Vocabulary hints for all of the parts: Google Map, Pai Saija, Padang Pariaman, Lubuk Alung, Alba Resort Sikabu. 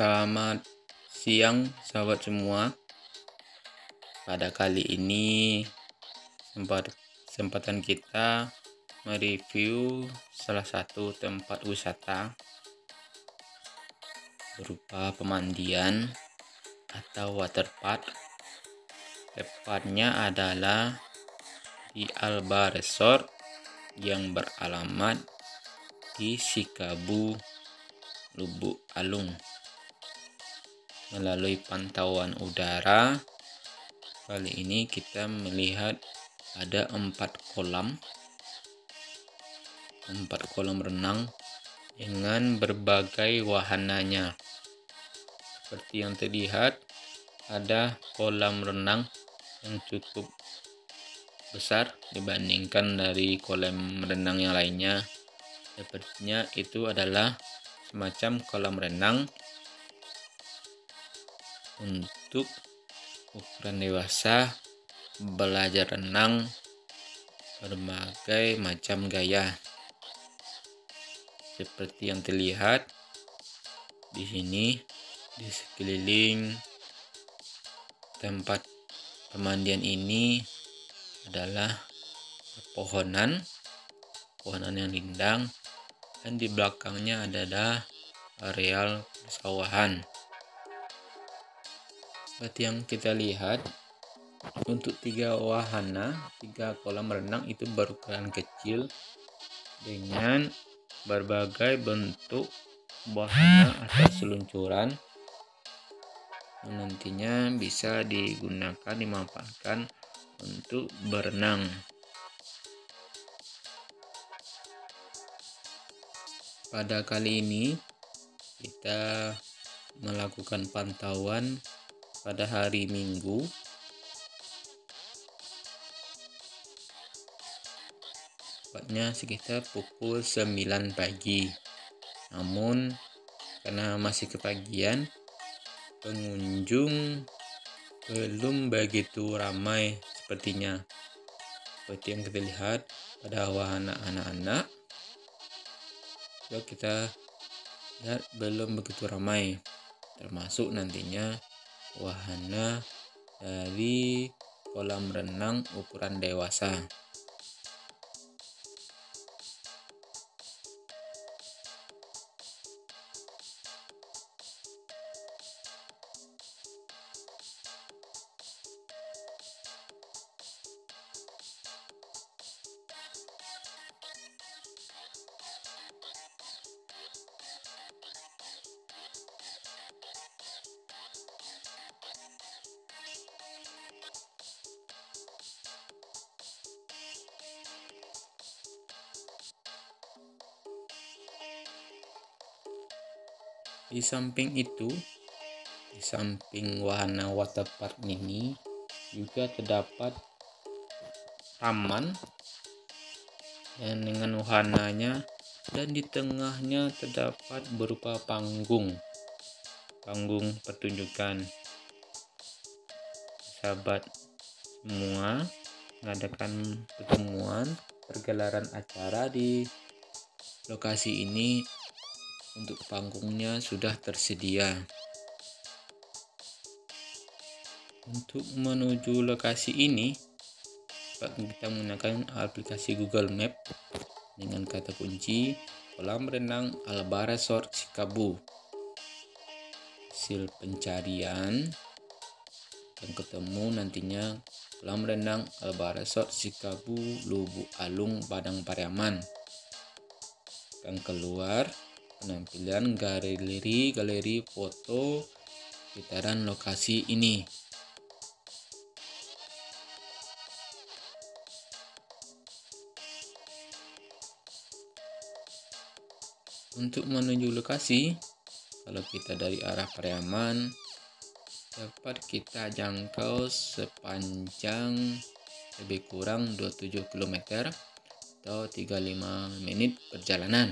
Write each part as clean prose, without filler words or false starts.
Selamat siang sahabat semua. Pada kali ini kesempatan kita mereview salah satu tempat wisata berupa pemandian atau waterpark. Tepatnya adalah di Alba Resort yang beralamat di Sikabu, Lubuk Alung. Melalui pantauan udara, kali ini kita melihat ada empat kolam renang dengan berbagai wahananya. Seperti yang terlihat, ada kolam renang yang cukup besar dibandingkan dari kolam renang yang lainnya. Sepertinya itu adalah semacam kolam renang untuk ukuran dewasa, belajar renang berbagai macam gaya. Seperti yang terlihat di sini, di sekeliling tempat pemandian ini adalah pepohonan yang rindang, dan di belakangnya ada areal persawahan. Seperti yang kita lihat, untuk tiga kolam renang itu berukuran kecil dengan berbagai bentuk wahana atau seluncuran yang nantinya bisa dimanfaatkan untuk berenang. Pada kali ini kita melakukan pantauan pada hari Minggu. Tepatnya sekitar pukul 9 pagi. Namun karena masih kepagian, pengunjung belum begitu ramai sepertinya. Seperti yang kita lihat pada wahana anak-anak, kita lihat belum begitu ramai, termasuk nantinya wahana dari kolam renang ukuran dewasa. Di samping itu, di samping wahana waterpark ini juga terdapat taman yang dengan wahananya, dan di tengahnya terdapat berupa panggung pertunjukan. Sahabat semua mengadakan pergelaran acara di lokasi ini. Untuk panggungnya sudah tersedia. Untuk menuju lokasi ini, kita menggunakan aplikasi Google Map dengan kata kunci kolam renang Alba Resort Sikabu. Hasil pencarian akan ketemu nantinya kolam renang Alba Resort Sikabu, Lubuk Alung, Padang Pariaman. Akan keluar penampilan galeri foto sekitaran lokasi ini. Untuk menuju lokasi, kalau kita dari arah Pariaman, dapat kita jangkau sepanjang lebih kurang 27 km atau 35 menit perjalanan.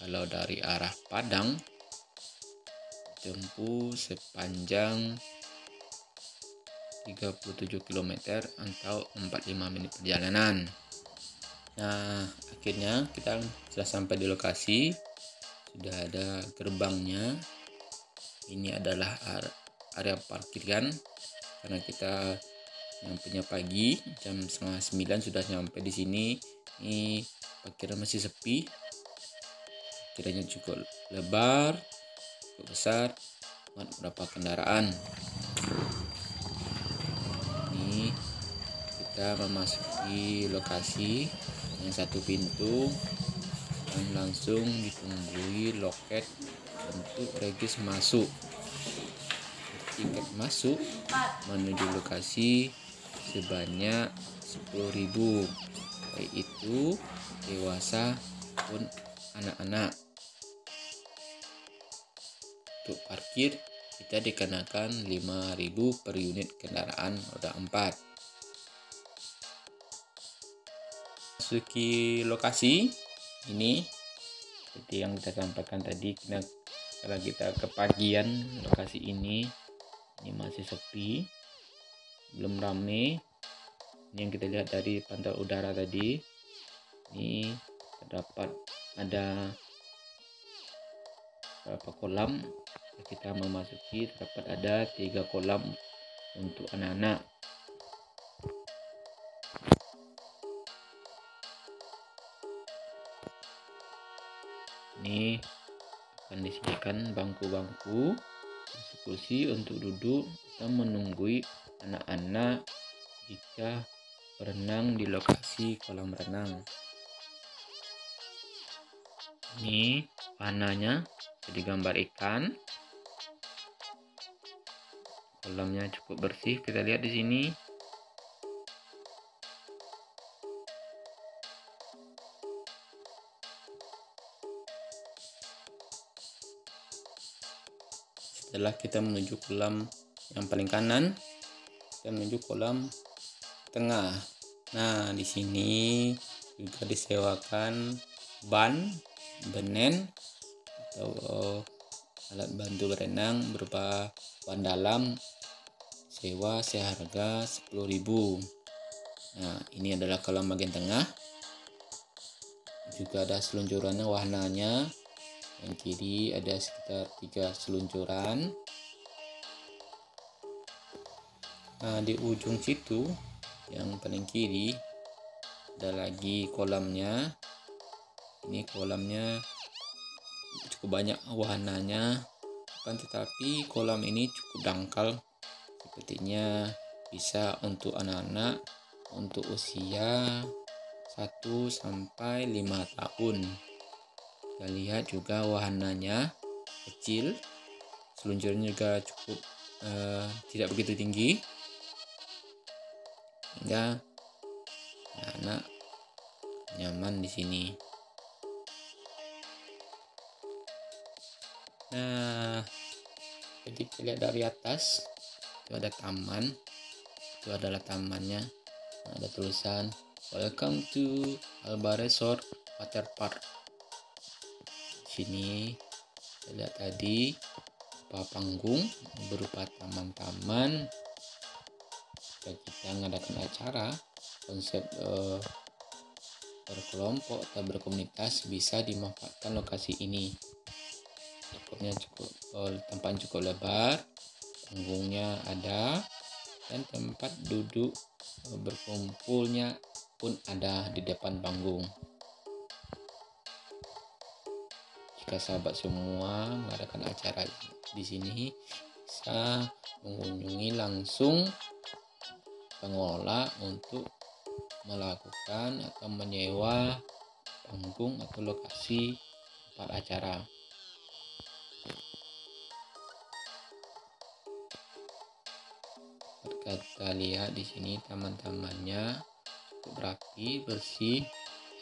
Kalau dari arah Padang, tempuh sepanjang 37 km atau 45 menit perjalanan. Nah, akhirnya kita sudah sampai di lokasi. Sudah ada gerbangnya, ini adalah area parkir kan, karena kita nyampenya pagi jam 8:30 sudah nyampe di sini. Ini parkiran masih sepi, kiranya cukup lebar, cukup besar buat beberapa kendaraan. Ini kita memasuki lokasi yang satu pintu dan langsung ditunggui loket untuk regis masuk. Tiket masuk menuju lokasi sebanyak 10.000, baik itu dewasa pun anak-anak. Untuk parkir kita dikenakan 5.000 per unit kendaraan roda 4. Masuki lokasi ini seperti yang kita sampaikan tadi, karena kita kepagian. Lokasi ini masih sepi, belum ramai. Ini yang kita lihat dari pantau udara tadi, ini terdapat ada beberapa kolam. Kita memasuki terdapat ada 3 kolam untuk anak-anak. Ini akan disediakan bangku-bangku, kursi untuk duduk atau menunggui anak-anak jika berenang di lokasi kolam renang. Ini panahnya jadi gambar ikan. Kolamnya cukup bersih, kita lihat di sini. Setelah kita menuju kolam yang paling kanan, kita menuju kolam tengah. Nah, di sini juga disewakan benen atau alat bantu berenang berupa ban dalam, sewa seharga 10.000. Nah, ini adalah kolam bagian tengah. Juga ada seluncurannya, wahananya. Yang kiri ada sekitar 3 seluncuran. Nah, di ujung situ yang paling kiri ada lagi kolamnya. Ini kolamnya cukup banyak wahananya, kan, tetapi kolam ini cukup dangkal, sepertinya bisa untuk anak-anak untuk usia 1 sampai 5 tahun. Kita lihat juga wahananya kecil, seluncurnya juga cukup tidak begitu tinggi hingga anak-anak nyaman di sini. Nah, jadi kita lihat dari atas itu ada taman, itu adalah tamannya. Nah, ada tulisan Welcome to Alba Resort Water Park. Sini kita lihat tadi panggung berupa taman-taman. Kita mengadakan acara konsep berkelompok atau berkomunitas, bisa dimanfaatkan lokasi ini. Tempat cukup lebar, panggungnya ada, dan tempat duduk berkumpulnya pun ada di depan panggung. Jika sahabat semua mengadakan acara di sini, bisa mengunjungi langsung pengelola untuk melakukan atau menyewa panggung atau lokasi tempat acara. Kita lihat di sini taman-tamannya cukup rapi, bersih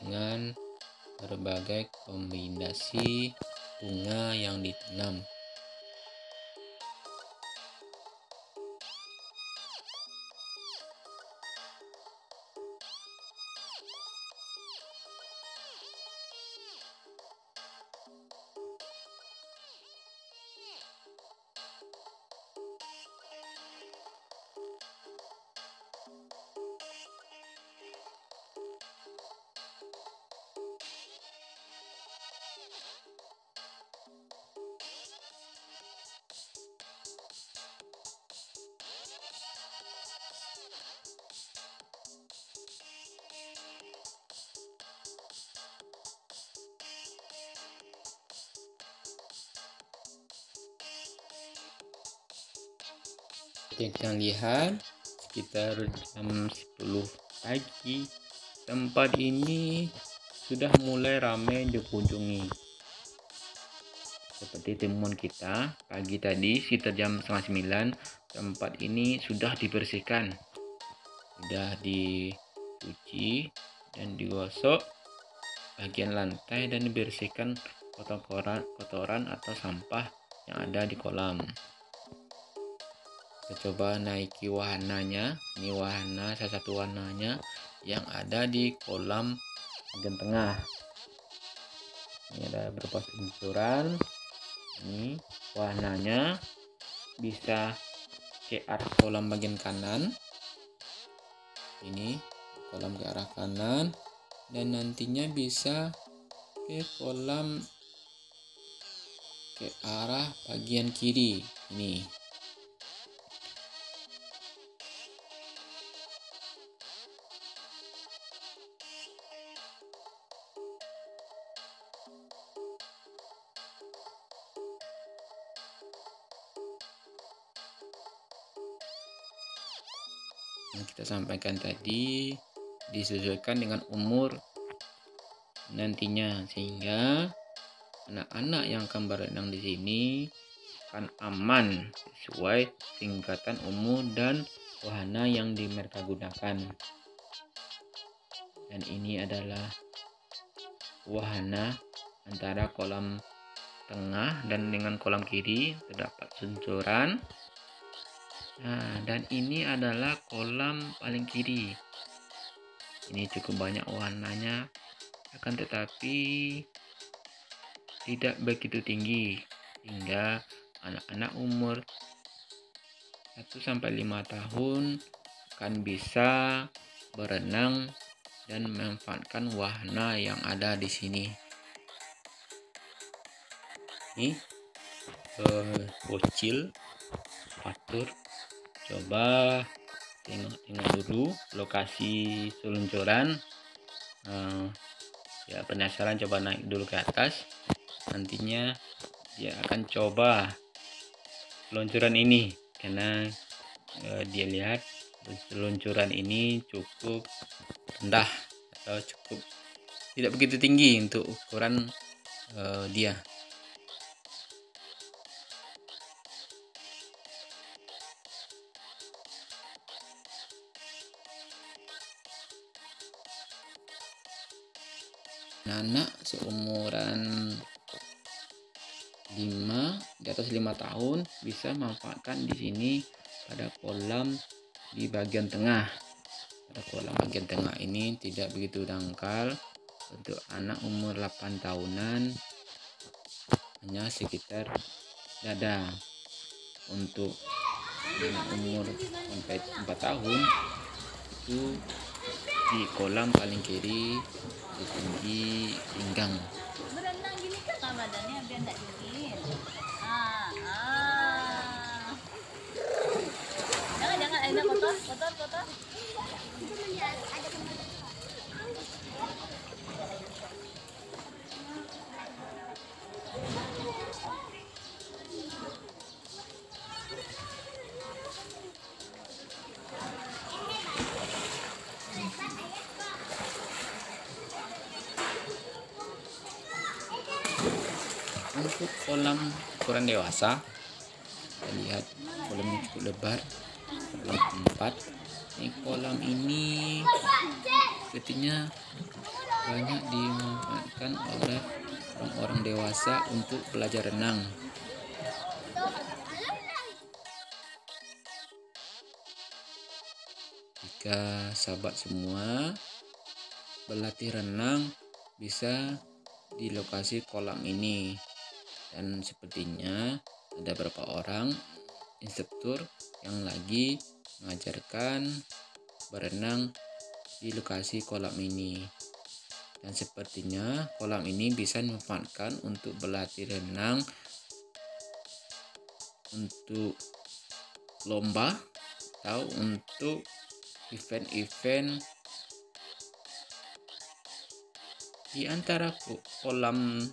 dengan berbagai kombinasi bunga yang ditanam. yang kita lihat sekitar jam 10 pagi. Tempat ini sudah mulai ramai dikunjungi. Seperti temuan kita pagi tadi sekitar jam 8:30, tempat ini sudah dibersihkan, sudah dicuci dan digosok bagian lantai dan dibersihkan kotoran atau sampah yang ada di kolam. Kita coba naiki wahananya. Ini wahana, salah satu wahananya yang ada di kolam bagian tengah. Ini ada berupa seluncuran. Ini wahananya bisa ke arah kolam bagian kanan. Ini kolam ke arah kanan, dan nantinya bisa ke kolam ke arah bagian kiri. Ini yang kita sampaikan tadi disesuaikan dengan umur nantinya, sehingga anak-anak yang akan berenang di sini akan aman sesuai tingkatan umur dan wahana yang dimerkagunakan. Dan ini adalah wahana antara kolam tengah dan dengan kolam kiri, terdapat seluncuran. Nah, dan ini adalah kolam paling kiri. Ini cukup banyak warnanya, akan tetapi tidak begitu tinggi, hingga anak-anak umur 1-5 tahun akan bisa berenang dan memanfaatkan wahana yang ada di sini. Ini bocil patur. Coba tengok dulu lokasi seluncuran. Ya, penasaran, coba naik dulu ke atas. Nantinya dia akan coba seluncuran ini karena dia lihat seluncuran ini cukup rendah atau cukup tidak begitu tinggi untuk ukuran dia. Anak seumuran 5 di atas 5 tahun bisa memanfaatkan di sini pada kolam di bagian tengah. Pada kolam bagian tengah ini tidak begitu dangkal. Untuk anak umur 8 tahunan hanya sekitar dada. Untuk anak umur 4 tahun itu di kolam paling kiri tinggi pinggang. Berenang gini kan badannya biar enggak dingin. Jangan ada kotor. Untuk kolam ukuran dewasa, kita lihat kolamnya cukup lebar, kolam 4. Ini kolam ini sepertinya banyak dimanfaatkan oleh orang-orang dewasa untuk belajar renang. Jika sahabat semua berlatih renang bisa di lokasi kolam ini. Dan sepertinya ada beberapa orang instruktur yang lagi mengajarkan berenang di lokasi kolam ini. Dan sepertinya kolam ini bisa dimanfaatkan untuk berlatih renang, untuk lomba atau untuk event-event. Di antara kolam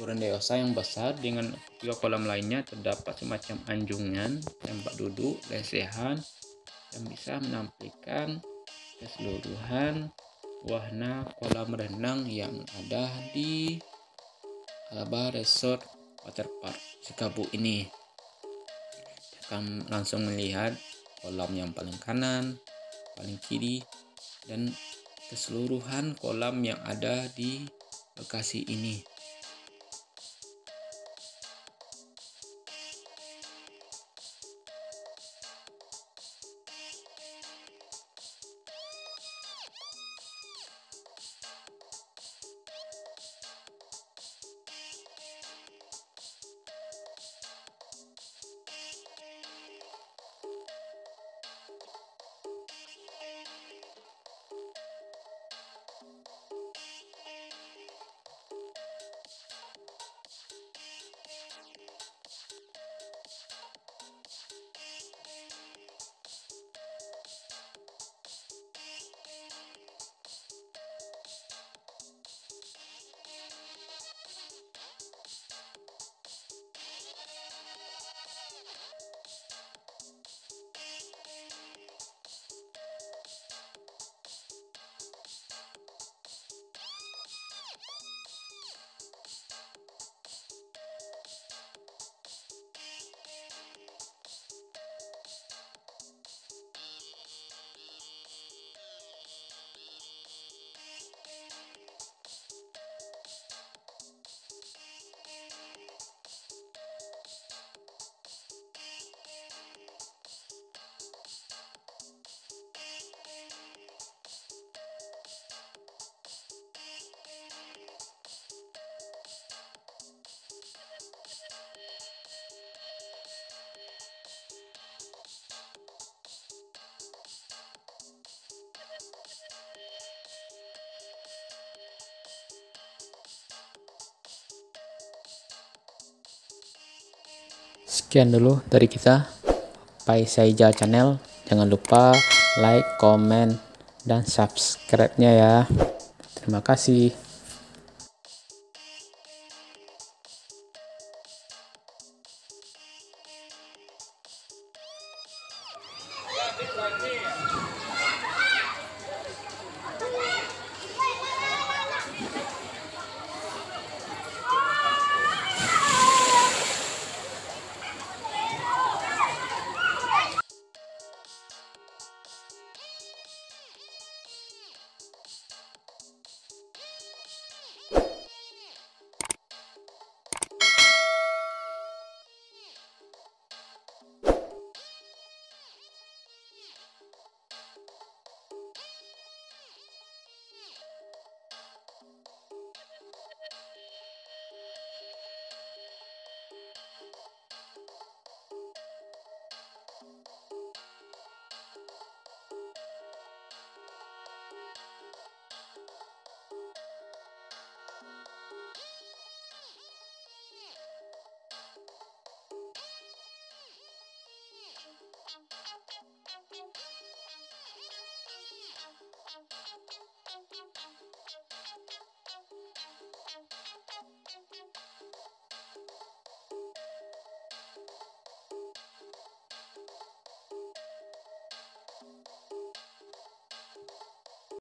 ukuran dewasa yang besar dengan tiga kolam lainnya terdapat semacam anjungan, tempat duduk, lesehan yang bisa menampilkan keseluruhan wahana kolam renang yang ada di Alba Resort Waterpark Sikabu ini. Kita akan langsung melihat kolam yang paling kanan, paling kiri, dan keseluruhan kolam yang ada di Bekasi ini. Sekian dulu dari kita, Pai Saija Channel. Jangan lupa like, comment, dan subscribe-nya ya. Terima kasih.